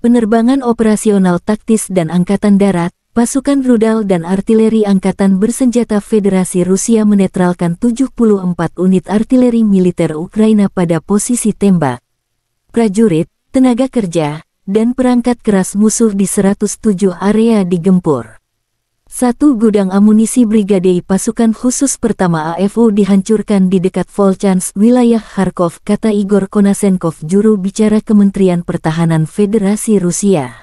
penerbangan operasional taktis dan angkatan darat, pasukan rudal dan artileri angkatan bersenjata Federasi Rusia menetralkan 74 unit artileri militer Ukraina pada posisi tembak, prajurit, tenaga kerja, dan perangkat keras musuh di 107 area digempur. Satu gudang amunisi Brigadei Pasukan Khusus Pertama AFU dihancurkan di dekat Volchansk, wilayah Kharkov, kata Igor Konashenkov, juru bicara Kementerian Pertahanan Federasi Rusia.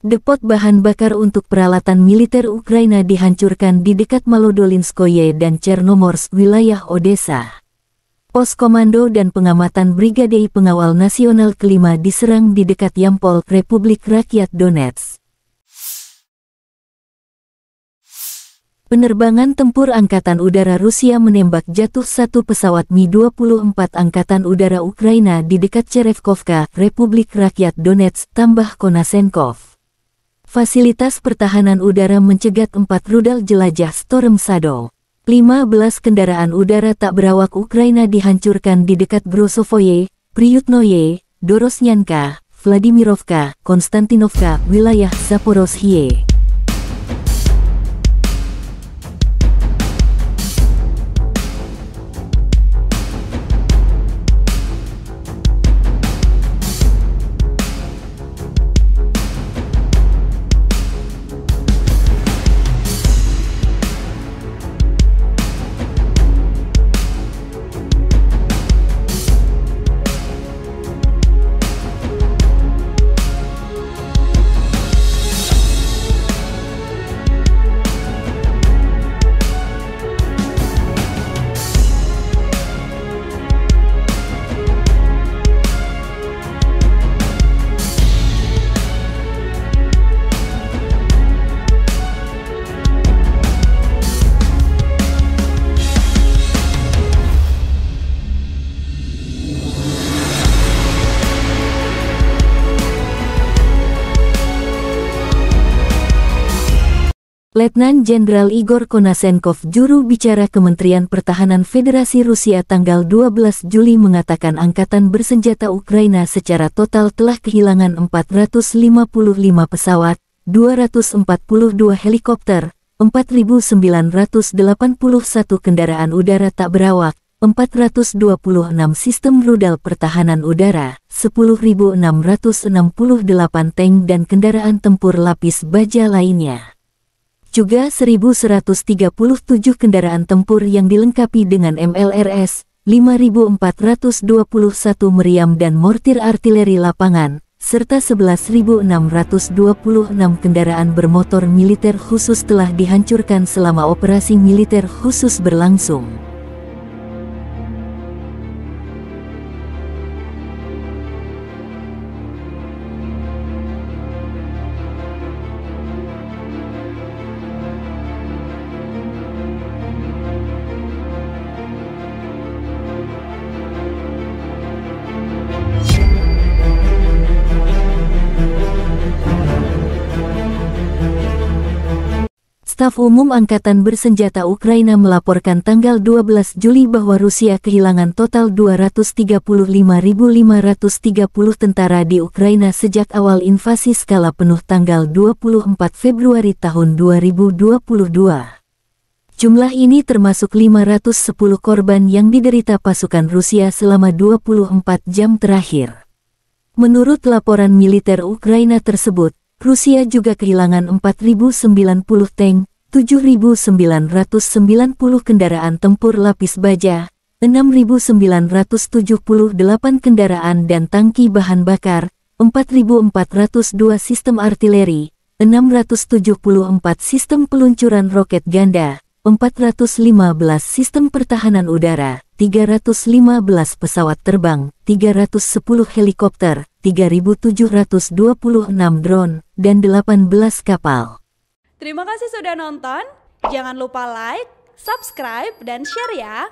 Depot bahan bakar untuk peralatan militer Ukraina dihancurkan di dekat Malodolinskoye dan Chernomors, wilayah Odessa. Pos komando dan pengamatan Brigadei Pengawal Nasional ke-5 diserang di dekat Yampol, Republik Rakyat Donetsk. Penerbangan tempur Angkatan Udara Rusia menembak jatuh satu pesawat Mi-24 Angkatan Udara Ukraina di dekat Cherevkovka, Republik Rakyat Donetsk, tambah Konashenkov. Fasilitas pertahanan udara mencegat 4 rudal jelajah Storm Shadow. 15 kendaraan udara tak berawak Ukraina dihancurkan di dekat Grozovoye, Priutnoye, Dorosnyanka, Vladimirovka, Konstantinovka, wilayah Zaporozhye. Letnan Jenderal Igor Konashenkov, juru bicara Kementerian Pertahanan Federasi Rusia tanggal 12 Juli mengatakan angkatan bersenjata Ukraina secara total telah kehilangan 455 pesawat, 242 helikopter, 4.981 kendaraan udara tak berawak, 426 sistem rudal pertahanan udara, 10.668 tank dan kendaraan tempur lapis baja lainnya. Juga 1.137 kendaraan tempur yang dilengkapi dengan MLRS, 5.421 meriam dan mortir artileri lapangan, serta 11.626 kendaraan bermotor militer khusus telah dihancurkan selama operasi militer khusus berlangsung. Staf Umum Angkatan Bersenjata Ukraina melaporkan tanggal 12 Juli bahwa Rusia kehilangan total 235.530 tentara di Ukraina sejak awal invasi skala penuh tanggal 24 Februari tahun 2022. Jumlah ini termasuk 510 korban yang diderita pasukan Rusia selama 24 jam terakhir. Menurut laporan militer Ukraina tersebut, Rusia juga kehilangan 4.090 tank, 7.990 kendaraan tempur lapis baja, 6.978 kendaraan dan tangki bahan bakar, 4.402 sistem artileri, 674 sistem peluncuran roket ganda, 415 sistem pertahanan udara, 315 pesawat terbang, 310 helikopter, 3.726 drone, dan 18 kapal. Terima kasih sudah nonton. Jangan lupa like, subscribe, dan share ya!